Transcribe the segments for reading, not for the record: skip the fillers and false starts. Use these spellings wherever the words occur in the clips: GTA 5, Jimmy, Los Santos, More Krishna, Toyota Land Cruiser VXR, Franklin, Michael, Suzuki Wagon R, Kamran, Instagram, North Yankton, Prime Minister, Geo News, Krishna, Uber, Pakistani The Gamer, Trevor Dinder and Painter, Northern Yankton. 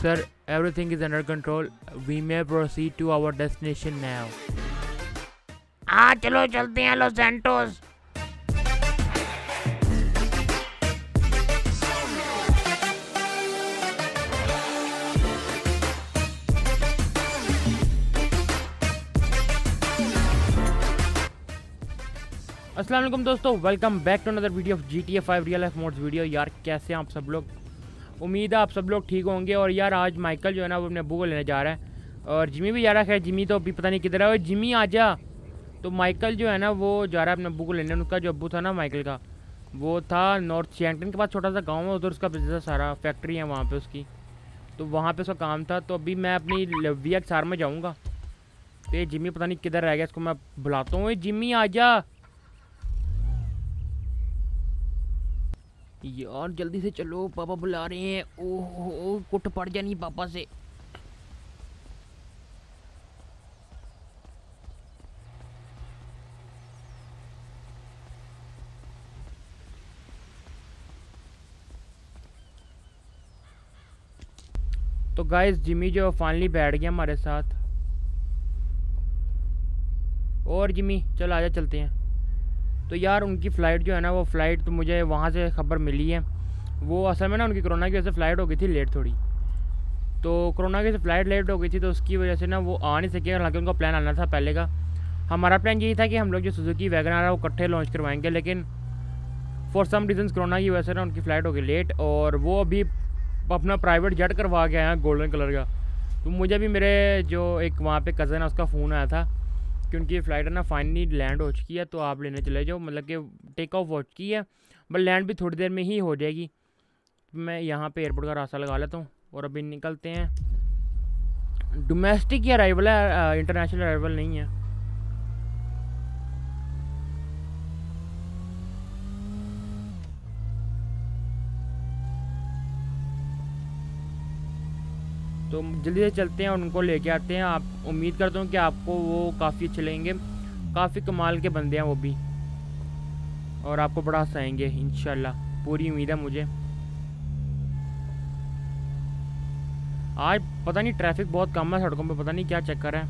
Sir, everything is under control. We may proceed to our destination now. हाँ चलो चलते हैं लॉस सैंटोस। अस्सलाम वालेकुम दोस्तों, welcome back to another video of GTA 5 real life mods video. यार कैसे हैं आप सब लोग? उम्मीद है आप सब लोग ठीक होंगे। और यार आज माइकल जो है ना वो अपने अबू को लेने जा रहा है और जिमी भी जा रहा है। खैर जिमी तो अभी पता नहीं किधर है। और जिमी आ जा, तो माइकल जो है ना वो जा रहा है अपने अबू को लेने। उनका जो अबू था ना माइकल का, वो था नॉर्थ यैंकटन के पास छोटा सा गाँव है, उधर उसका बिजनेस सारा फैक्ट्री है वहाँ पर उसकी, तो वहाँ पर उसका काम था। तो अभी मैं अपनी VXR में जाऊँगा। तो ये जिमी पता नहीं किधर रह गया, इसको मैं बुलाता हूँ। जिमी आ जा यार, जल्दी से चलो, पापा बुला रहे हैं। ओहो कुट पड़ जानी पापा से। तो गाइस जिमी जो फाइनली बैठ गया हमारे साथ। और जिमी चल आजा चलते हैं। तो यार उनकी फ़्लाइट जो है ना वो फ़्लाइट, तो मुझे वहाँ से ख़बर मिली है, वो असल में ना उनकी कोरोना की वजह से फ़्लाइट हो गई थी लेट थोड़ी। तो कोरोना की वजह से फ़्लाइट लेट हो गई थी, तो उसकी वजह से ना वो आ नहीं सके। हालांकि उनका प्लान आना था पहले का। हमारा प्लान यही था कि हम लोग जो सुजुकी वैगन आर है वो इकट्ठे लॉन्च करवाएंगे, लेकिन फॉर सम रीजंस कोरोना की वजह से ना उनकी फ़्लाइट हो गई लेट। और वो अभी अपना प्राइवेट जेट करवा के आया गोल्डन कलर का। तो मुझे भी मेरे जो एक वहाँ पर कज़न है उसका फ़ोन आया था कि उनकी फ़्लाइट है ना फाइनली लैंड हो चुकी है, तो आप लेने चले जाओ। मतलब कि टेक ऑफ हो चुकी है, बट लैंड भी थोड़ी देर में ही हो जाएगी। मैं यहाँ पे एयरपोर्ट का रास्ता लगा लेता हूँ और अभी निकलते हैं। डोमेस्टिक ही अराइवल है, इंटरनेशनल अराइवल नहीं है। तो जल्दी से चलते हैं और उनको लेके आते हैं। आप उम्मीद करता हूँ कि आपको वो काफ़ी अच्छे लगेंगे, काफ़ी कमाल के बंदे हैं वो भी, और आपको बड़ा हंसाएंगे इंशाल्लाह, पूरी उम्मीद है मुझे। आज पता नहीं ट्रैफिक बहुत कम है सड़कों पे, पता नहीं क्या चक्कर है।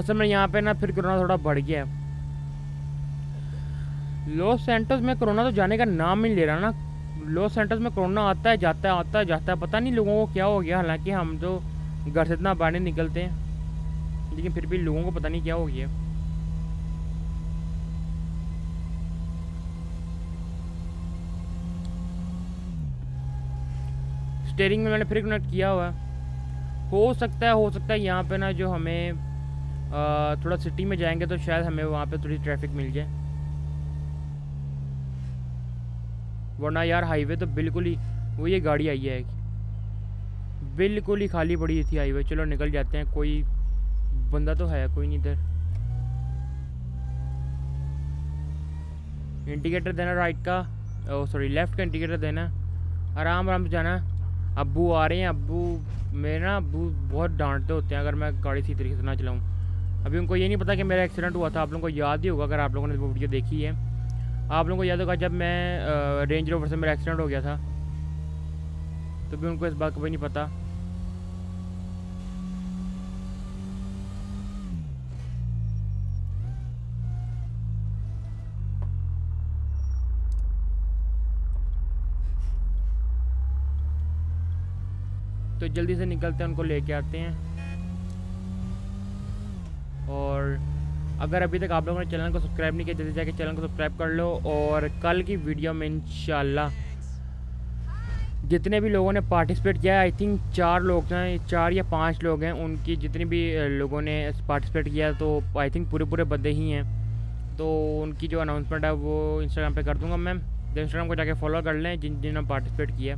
असल में यहाँ पे ना फिर कोरोना थोड़ा बढ़ गया है। लॉस सैंटोस में कोरोना तो जाने का नाम ही नहीं ले रहा ना। लॉस सैंटोस में कोरोना आता है जाता है, आता है जाता है, पता नहीं लोगों को क्या हो गया। हालांकि हम तो घर से इतना बाहर निकलते हैं, लेकिन फिर भी लोगों को पता नहीं क्या हो गया। स्टीयरिंग में मैंने फिर कनेक्ट किया हुआ है। हो सकता है यहाँ पे ना जो हमें थोड़ा सिटी में जाएंगे तो शायद हमें वहाँ पे थोड़ी ट्रैफिक मिल जाए, वरना यार हाईवे तो बिल्कुल ही वो, ये गाड़ी आई है बिल्कुल ही खाली पड़ी थी हाईवे। चलो निकल जाते हैं, कोई बंदा तो है कोई नहीं इधर। इंडिकेटर देना राइट का, सॉरी लेफ़्ट का इंडिकेटर देना। आराम आराम से जाना। अब्बू आ रहे हैं, अब्बू मेरे ना अब्बू बहुत डांटते होते हैं अगर मैं गाड़ी सही तरीके से ना चलाऊँ। अभी उनको ये नहीं पता कि मेरा एक्सीडेंट हुआ था। आप लोगों को याद ही होगा, अगर आप लोगों ने वो वीडियो देखी है आप लोगों को याद होगा, जब मैं रेंज रोवर से मेरा एक्सीडेंट हो गया था, तो भी उनको इस बात का भी नहीं पता। तो जल्दी से निकलते हैं, उनको लेके आते हैं। और अगर अभी तक आप लोगों ने चैनल को सब्सक्राइब नहीं किया, जल्दी जाके चैनल को सब्सक्राइब कर लो। और कल की वीडियो में इंशाल्लाह जितने भी लोगों ने पार्टिसिपेट किया है, आई थिंक 4 लोग हैं, 4 या 5 लोग हैं, उनकी जितने भी लोगों ने पार्टिसिपेट किया तो आई थिंक पूरे बंदे ही हैं। तो उनकी जो अनाउंसमेंट है वो इंस्टाग्राम पर कर दूँगा मैं, तो इंस्टाग्राम को जाके फॉलो कर लें जिन्होंने पार्टिसिपेट किया।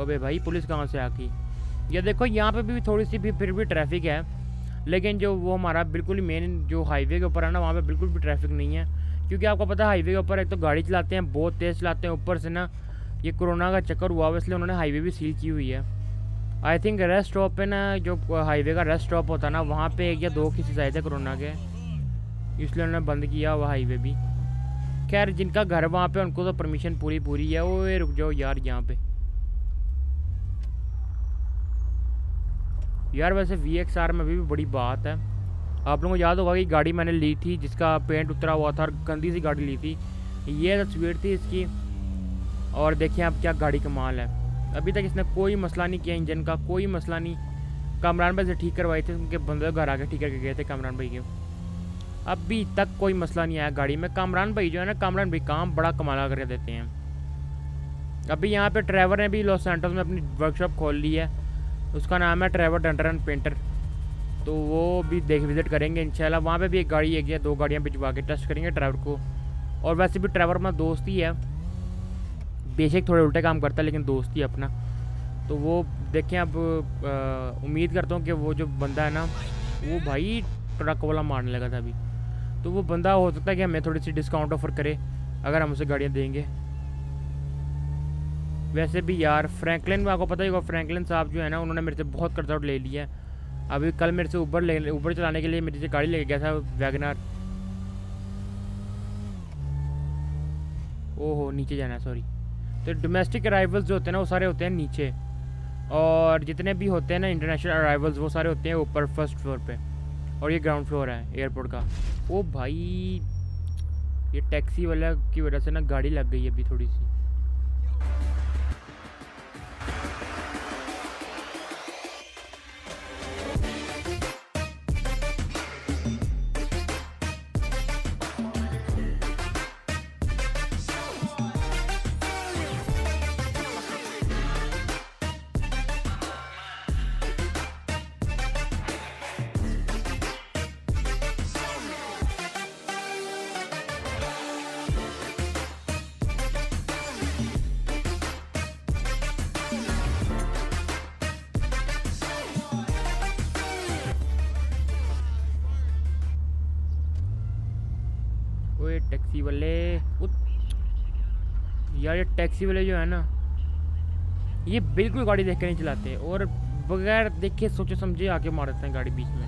अबे भाई पुलिस कहाँ से आ गई? ये देखो यहाँ पे भी थोड़ी सी भी फिर भी ट्रैफिक है, लेकिन जो वो हमारा बिल्कुल मेन जो हाईवे के ऊपर है ना वहाँ पे बिल्कुल भी ट्रैफिक नहीं है। क्योंकि आपको पता है हाईवे के ऊपर एक तो गाड़ी चलाते हैं बहुत तेज़ चलाते हैं, ऊपर से ना ये कोरोना का चक्कर हुआ हुआ, इसलिए उन्होंने हाईवे भी सील की हुई है। आई थिंक रेस्ट स्टॉप पे ना, जो हाईवे का रेस्ट स्टॉप होता ना वहाँ पर 1 या 2 केसेस आए थे कोरोना के, इसलिए उन्होंने बंद किया हुआ हाईवे भी। खैर जिनका घर वहाँ पे उनको तो परमिशन पूरी पूरी है। ओए रुक जाओ यार यहाँ पे यार। वैसे VXR में भी बड़ी बात है। आप लोगों को याद होगा कि गाड़ी मैंने ली थी जिसका पेंट उतरा हुआ था और गंदी सी गाड़ी ली थी। ये तस्वीर थी इसकी और देखिए आप क्या गाड़ी कमाल है। अभी तक इसने कोई मसला नहीं किया, इंजन का कोई मसला नहीं। कामरान भाई से ठीक करवाए थे, उनके बंदे घर आके ठीक करके गए थे कामरान भाई के। अभी तक कोई मसला नहीं आया गाड़ी में। कामरान भाई जो है ना, कामरान भाई काम बड़ा कमाला करके देते हैं। अभी यहाँ पे ट्रेवर ने भी लॉस सैंटोस में अपनी वर्कशॉप खोल ली है, उसका नाम है ट्रेवर डिंडर एंड पेंटर। तो वो भी देख विज़िट करेंगे इंशाल्लाह। वहाँ पे भी एक गाड़ी, एक या दो गाड़ियाँ भिजवा के टेस्ट करेंगे ट्रेवर को। और वैसे भी ट्रेवर अपना दोस्त ही है, बेशक थोड़े उल्टे काम करता है लेकिन दोस्त ही अपना। तो वो देखें अब उम्मीद करता हूँ कि वो जो बंदा है ना, वो भाई ट्रक वाला मारने लगा था अभी, तो वो बंदा हो सकता है कि हमें थोड़ी सी डिस्काउंट ऑफर करे अगर हम उसे गाड़ियाँ देंगे। वैसे भी यार फ्रैंकलिन में आपको पता ही होगा, फ्रैंकलिन साहब जो है ना, उन्होंने मेरे से बहुत कर्जा ले लिया है। अभी कल मेरे से ऊबर चलाने के लिए मेरे से गाड़ी लेके गया था वैगनार। ओहो नीचे जाना है, सॉरी। तो डोमेस्टिक अराइवल्स जो होते हैं ना, वो सारे होते हैं नीचे, और जितने भी होते हैं ना इंटरनेशनल अराइवल्स वो सारे होते हैं ऊपर फर्स्ट फ्लोर पे। और ये ग्राउंड फ्लोर है एयरपोर्ट का। ओ भाई ये टैक्सी वाला की वजह से ना गाड़ी लग गई अभी थोड़ी सी। टैक्सी वाले यार, ये टैक्सी वाले जो है ना, ये बिल्कुल गाड़ी देख के नहीं चलाते और बगैर देखे सोचे समझे आके मार देते हैं गाड़ी बीच में।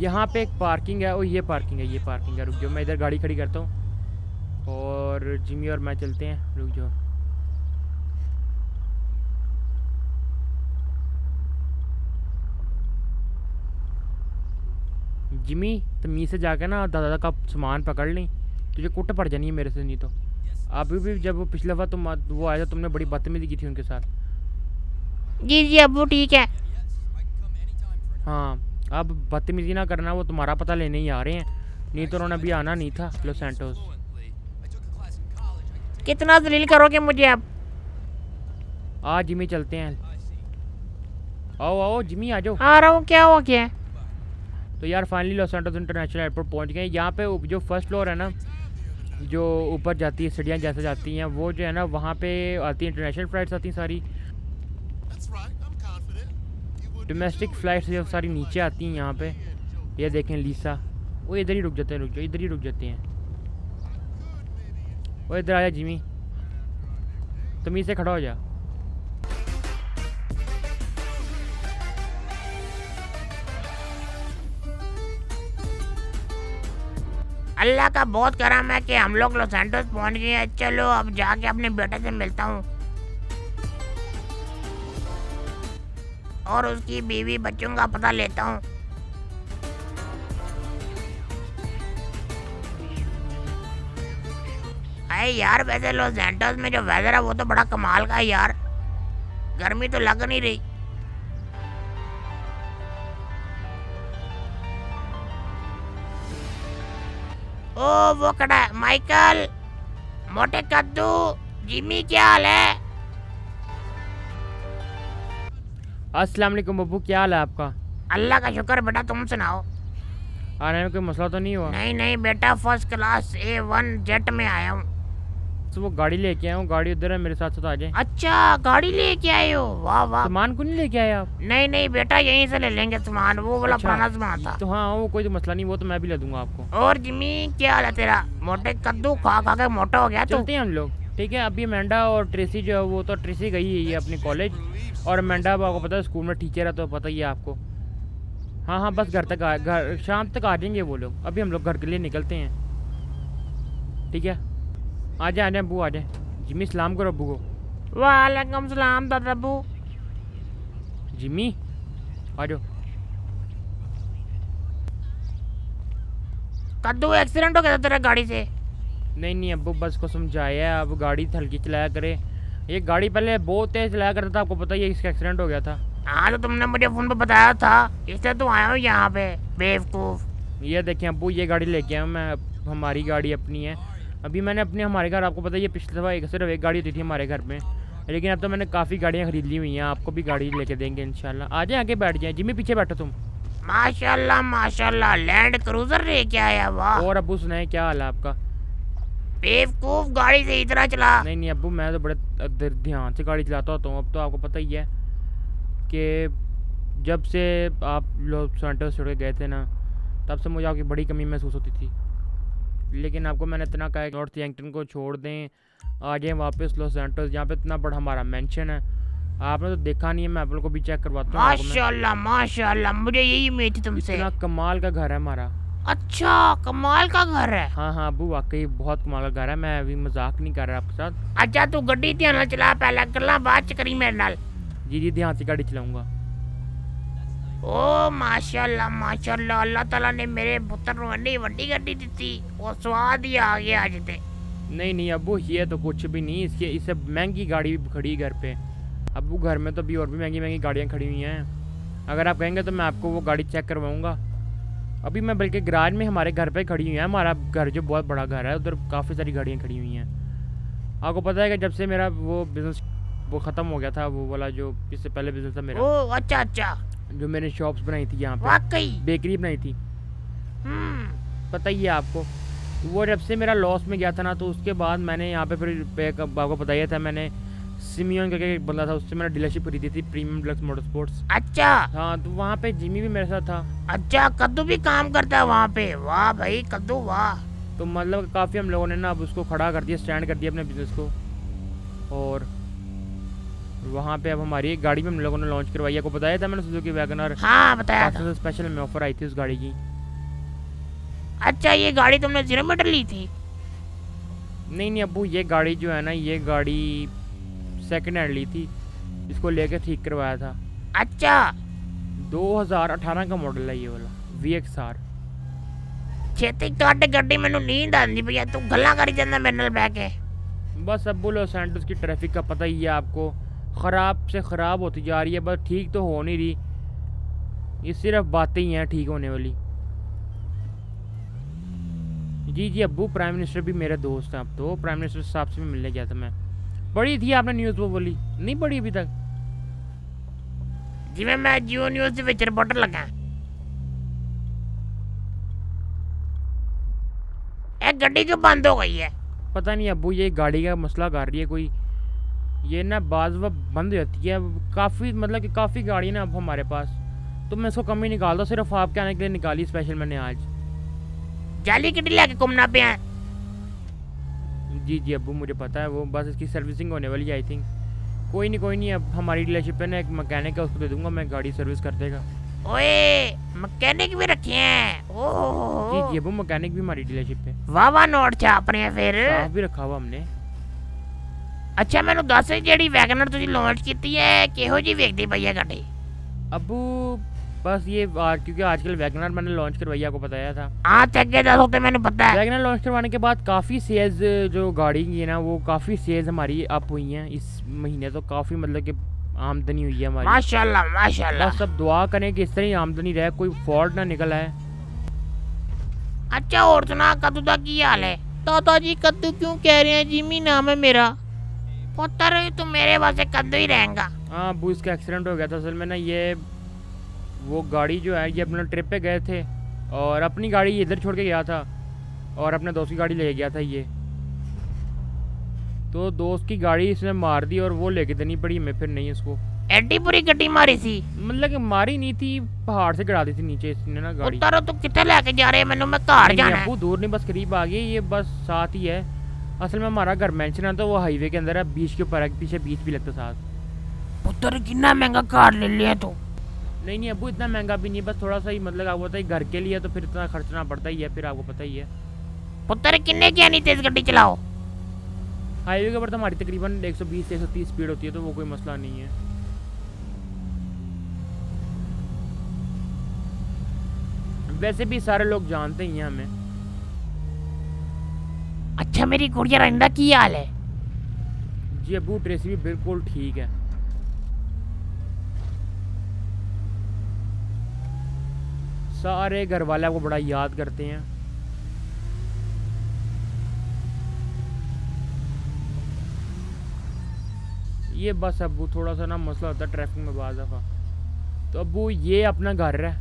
यहाँ पे एक पार्किंग है, और ये पार्किंग है, ये पार्किंग है। रुक जाओ मैं इधर गाड़ी खड़ी करता हूँ और जिमी और मैं चलते हैं। रुक जाओ जिमी, तमीज़ से जाके ना दादा का सामान पकड़ लें, तुझे कुट पड़ जानी है मेरे से। नहीं तो अभी भी जब वो पिछले बार तुम वो आया था, तुमने बड़ी बदतमीजी की थी उनके साथ। जी जी अब वो ठीक है। हाँ अब बदतमीजी ना करना, वो तुम्हारा पता लेने ही आ रहे हैं, नहीं तो उन्होंने अभी आना नहीं था लॉस सैंटोस। कितना दलील करोगे मुझे अब? आ जिमी चलते हैं, आओ आओ जिमी आ जाओ। आ रहा हूँ, क्या हो गया? तो यार finally Los Santos international airport पहुंच गए। यहाँ पे जो फर्स्ट फ्लोर है ना, जो ऊपर जाती है सीढ़ियाँ जैसे जाती हैं, वो जो है ना वहाँ पे आती है इंटरनेशनल फ्लाइट्स आती हैं सारी। डोमेस्टिक फ्लाइट्स जो सारी नीचे आती हैं यहाँ पे। ये देखें लीसा, वो इधर ही रुक जाते हैं। रुक जाओ, इधर ही रुक जाते हैं। वो इधर आया जिमी, तमीज़ से खड़ा हो जा। अल्लाह का बहुत करम है कि हम लोग लॉस सैंटोस पहुंच गए हैं। चलो अब जाके अपने बेटे से मिलता हूँ और उसकी बीवी बच्चों का पता लेता हूँ। अरे यार वैसे लॉस सैंटोस में जो वेदर है वो तो बड़ा कमाल का है यार, गर्मी तो लग नहीं रही। ओ वो खड़ा है माइकल, मोटे कद्दू। जिमी क्या हाल है? अस्सलाम वालेकुम बब्बू, क्या हाल है आपका? अल्लाह का शुक्र बेटा, तुम सुनाओ? आने में कोई मसला तो नहीं हुआ? नहीं नहीं बेटा, फर्स्ट क्लास A1 जेट में आया हूँ। तो वो गाड़ी लेके आया हूँ, गाड़ी उधर है, मेरे साथ साथ आ जाए। अच्छा गाड़ी लेके आए हो, वाह वाह। सामान को नहीं लेके आए आप? नहीं नहीं बेटा, यहीं से ले लेंगे सामान, वो वाला पुराना सामान था। तो हाँ वो कोई तो मसला नहीं, वो तो मैं भी ले दूंगा आपको। और जिमी क्या हाल है तेरा? मोटे कद्दू खा खा के मोटा हो गया। चलते हैं हम लोग, ठीक है। अभी अमेंडा और ट्रेसी जो है, वो तो ट्रेसी गई है अपने कॉलेज, और अमेंडा आपको पता है स्कूल में टीचर है, तो पता ही है आपको। हाँ हाँ बस घर तक घर शाम तक आ जाएंगे वो लोग। अभी हम लोग घर के लिए निकलते हैं। ठीक है आ जाए अबू आ जाए। जिमी सलाम करो अबू को। वालेकुम सलाम दादा अबू। जिमी आ जाओ। कद्दू एक्सीडेंट हो गया तेरा गाड़ी से। नहीं नहीं अबू बस को समझाया अब गाड़ी हल्की चलाया करे। ये गाड़ी पहले बहुत तेज चलाया करता था आपको पता ही है इसका एक्सीडेंट हो गया था। हाँ तो तुमने मुझे फ़ोन पे बताया था इसलिए तो आया हूँ यहाँ पे बेवकूफ़। ये देखें अबू ये गाड़ी लेके आया हूँ मैं। हमारी गाड़ी अपनी है। अभी मैंने अपने हमारे घर आपको पता है ये पिछली दफ़ा सिर्फ एक गाड़ी होती थी हमारे घर में लेकिन अब तो मैंने काफ़ी गाड़ियाँ खरीद ली हुई हैं। आपको भी गाड़ी लेके देंगे इंशाल्लाह। आ जाए आगे बैठ जाए। जिमी पीछे बैठो तुम। माशाल्लाह माशाल्लाह लैंड क्रूजर लेके आया वाह। और अबू सुनाए क्या हाल है आपका। बेवकूफ़ गाड़ी से इतना चला। नहीं नहीं अबू मैं तो बड़े ध्यान से गाड़ी चलाता होता हूँ। अब तो आपको पता ही है कि जब से आप लॉस सैंटोस छोड़ के गए थे ना तब से मुझे आपकी बड़ी कमी महसूस होती थी। लेकिन आपको मैंने इतना कहा कि नॉर्थ यैंगटन को छोड़ दें आ जाएँ वापस लॉस सैंटोस। यहाँ पे इतना बड़ा हमारा मेंशन है आपने तो देखा नहीं है। मैं आप लोग को भी चेक करवाता हूँ। माशाल्लाह माशाल्लाह मुझे यही उम्मीद थी तुमसे। इतना कमाल का घर है हमारा। अच्छा कमाल का घर है। हाँ हाँ अबू वाकई बहुत कमाल का घर है। मैं अभी मजाक नहीं कर रहा आपके साथ। अच्छा तू गड्डी ध्यान चला पहला करला बात करी मेरे नाल। जी जी ध्यान से गाड़ी चलाऊंगा। ओ माशाल्लाह माशाल्लाह अल्लाह ताला ने मेरे पुत्र को इतनी बड़ी गाड़ी दी थी और स्वाद ही आ गया आज ते। नहीं नहीं अबू ये तो कुछ भी नहीं। इसके इससे महंगी गाड़ी भी खड़ी घर पे। अबू घर में तो अभी और भी महंगी महंगी गाड़ियाँ खड़ी हुई हैं। अगर आप कहेंगे तो मैं आपको वो गाड़ी चेक करवाऊँगा। अभी मैं बल्कि गराज में हमारे घर पे खड़ी हुई है। हमारा घर जो बहुत बड़ा घर है उधर काफ़ी सारी गाड़ियाँ खड़ी हुई हैं। आपको पता है कि जब से मेरा वो बिज़नेस वो ख़त्म हो गया था वो वाला जो इससे पहले बिज़नेस था मेरा। ओ अच्छा अच्छा जो मैंने शॉप्स बनाई थी यहाँ पे। वाकई बेकरी बनाई थी पता ही है आपको। वो जब से मेरा लॉस में गया था ना तो उसके बाद मैंने यहाँ पे फिर आपको पता ही था मैंने सिमियन करके एक बंदा था उससे मैंने डीलरशिप खरीदी थी प्रीमियम डिलक्स मोटर स्पोर्ट्स। अच्छा हाँ तो वहाँ पे जिमी भी मेरे साथ था। अच्छा कद्दू भी काम करता है वहाँ पे। वाह भाई कद्दू वाह। तो मतलब काफ़ी हम लोगों ने ना अब उसको खड़ा कर दिया स्टैंड कर दिया अपने बिजनेस को। और वहाँ पे अब हमारी एक गाड़ी भी हम लोगों ने लॉन्च करवाई। आपको बताया था मैंने सुजुकी वैगन आर। हाँ बताया था। स्पेशल में ऑफर आई थी उस गाड़ी की। अच्छा ये गाड़ी तुमने 0 मीटर ली थी। नहीं नहीं अबू ये गाड़ी जो है ना ये गाड़ी सेकंड हैंड ली थी। इसको लेके ठीक करवाया था। अच्छा 2018 का मॉडल है ये वाला VXR। छेती काट गड्डी मैनू नींद आंदी भैया तू गल्ला करी जांदा मेरे नाल बैठ के। बस अबू लॉस सैंटोस की ट्रैफिक का पता ही है आपको ख़राब से ख़राब होती जा रही है। बस ठीक तो हो नहीं रही। ये सिर्फ बातें ही हैं ठीक होने वाली। जी जी अबू प्राइम मिनिस्टर भी मेरे दोस्त हैं। अब तो प्राइम मिनिस्टर साहब से भी मिलने गया था मैं। पढ़ी थी आपने न्यूज़ वो बोली नहीं पढ़ी अभी तक। जिवें मैं जियो न्यूज़ दे विच रिपोर्टर लगा। एक गाड़ी क्यों बंद हो गई है। पता नहीं अबू ये गाड़ी का मसला कर रही है कोई। ये ना बाज वह बंद हो जाती है काफ़ी मतलब कि काफ़ी गाड़ी ना अब हमारे पास। तो मैं इसको कमी निकाल दो सिर्फ आपके आने के लिए निकाली स्पेशल मैंने आज। जाली किटी लेके घूमना पे है। जी जी अबू मुझे पता है वो बस इसकी सर्विसिंग होने वाली है आई थिंक। कोई नहीं अब हमारी डीलरशिप पे ना एक मैकेनिक है उसको दे दूंगा मैं गाड़ी सर्विस कर देगा। ओए मैकेनिक भी रखे हैं। ओह जी जी अबू मैकेनिक भी हमारी डीलरशिप पे। वाह वाह नोट था अपने फिर भी रखा हुआ हमने। अच्छा मैंने दस जी वैगनर तुझे लॉन्च की है किहो जी वेखदी पई है गाड़ी। अबू बस ये क्योंकि आजकल वैगनर मैंने लॉन्च करवाई आपको बताया था। हाँ चक्के दस होते मैंने पता है। वैगनर लॉन्च करवाने के बाद काफ़ी सेल्स जो गाड़ी की है ना वो काफ़ी सेल्स हमारी अप हुई हैं इस महीने। तो काफ़ी मतलब कि आमदनी हुई है हमारी माशाल्लाह माशाल्लाह। सब दुआ करें कि इस तरह ही आमदनी रहे कोई फॉल्ट ना निकल आए। अच्छा और सुना कद्दू का की हाल है। दादा जी कद्दू क्यों कह रहे हैं जिमी नाम है मेरा। पुत्र तुम मेरे पास कद्दू ही रहेगा। हाँ अबू इसका एक्सीडेंट हो गया था असल में ना। ये वो गाड़ी जो है ये अपना ट्रिप पे गए थे और अपनी गाड़ी इधर छोड़ के गया था और अपने दोस्त की गाड़ी ले गया था। ये तो दोस्त की गाड़ी इसने मार दी और वो लेके देनी पड़ी हमें फिर। नहीं इसको एडी पूरी गड्डी मारी थी मतलब कि मारी नहीं थी पहाड़ से गिरा दी थी नीचे इसने ना गाड़ी। उतारो तो कितने लेके जा रहे हैं मैंने मैं घर जाना है। वो दूर नहीं बस करीब आ गई। ये बस साथ ही है असल में हमारा घर मेंशन है तो वो हाईवे के अंदर है बीच के ऊपर है पीछे बीच भी लगता साथ। पुत्र कितना महंगा कार ले लिया तू। नहीं नहीं अबू इतना महंगा भी नहीं, बस थोड़ा सा ही मतलब आपको पता ही घर के लिए तो फिर इतना खर्चना पड़ता ही है, फिर आपको पता ही है। पुत्र किन्ने क्या नहीं तेज गड्डी चलाओ, हाईवे के ऊपर तो हमारी तकरीबन 120 से 130 स्पीड होती है तो वो कोई मसला नहीं है। वैसे भी सारे लोग जानते ही हैं हमें। अच्छा मेरी गुड़िया रंडा की हाल है? जी अबू ट्रेसी भी बिल्कुल ठीक है। सारे घर वाले आपको बड़ा याद करते हैं। ये बस अबू थोड़ा सा ना मसला होता है ट्रैफिक में बाज़ दफ़ा। तो अबू ये अपना घर है।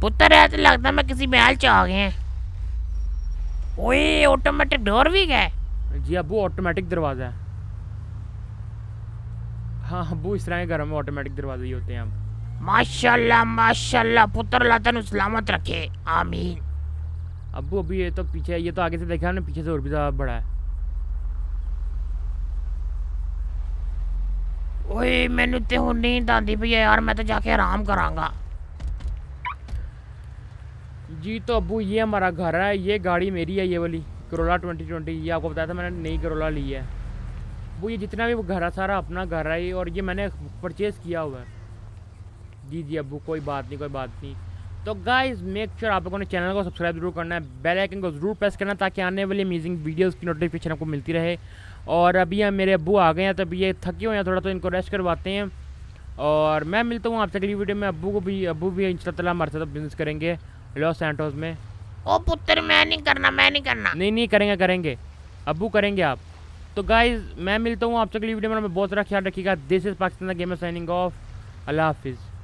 पुत्र है तो लगता मैं किसी महल च आ गए हैं। ओए ऑटोमेटिक डोर भी है? जी अबू ऑटोमेटिक दरवाज़ा है। हाँ अबू इस तरह के घरों में ऑटोमेटिक दरवाजे ही होते हैं। हम माशाल्लाह माशाल्लाह पुत्र अल्लाह तनु सलामत रखे आमीन। अबू अभी ये तो पीछे, ये तो आगे से देखा ना, पीछे से और भी ज़्यादा बड़ा है। ओए मैनू तो हुण नींद आती पई है यार, मैं तो जाके आराम करांगा। जी तो अबू ये हमारा घर है, ये गाड़ी मेरी है, ये वाली करोला 2020, ये आपको बताया था मैंने नई करोला ली है। वो ये जितना भी वो घर है सारा अपना घर है ये, और ये मैंने परचेज़ किया हुआ है। जी जी अबू कोई बात नहीं कोई बात नहीं। तो गाइस मेक श्योर आप लोगों ने चैनल को सब्सक्राइब जरूर करना है, बेल आइकन को ज़रूर प्रेस करना ताकि आने वाली अमेजिंग वीडियोस की नोटिफिकेशन आपको मिलती रहे। और अभी हम मेरे अबू आ गए हैं, तो अभी ये थके हुए हैं थोड़ा, तो इनको रेस्ट करवाते हैं और मैं मिलता हूँ आपसे अगली वीडियो में। अबू भी इंशाल्लाह हमारे साथ बिजनेस करेंगे लॉस सैंटोस में। ओ पुत्र मैं नहीं करना। नहीं करेंगे अबू करेंगे आप। तो गाइज मैं मिलता हूँ आपसे अगली वीडियो में, बहुत सारा ख्याल रखिएगा। This is Pakistan the gamer signing off, अल्लाह हाफिज़।